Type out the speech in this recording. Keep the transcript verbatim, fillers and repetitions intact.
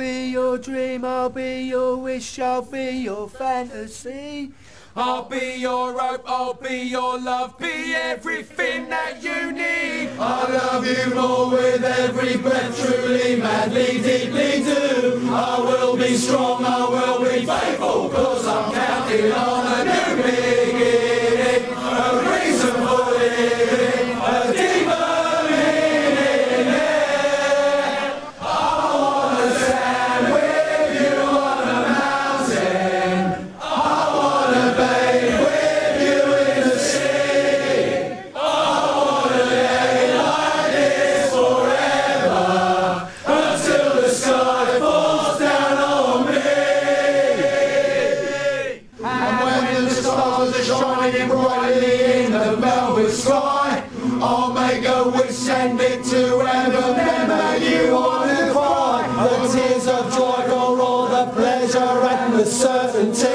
be your dream, I'll be your wish, I'll be your fantasy. I'll be your hope, I'll be your love, be everything that you need. I love you more with every breath, truly, madly, deeply do. I will be strong, I will be faithful, cause I'm counting on a new beginning, a reason for living, a deeper. Certainty.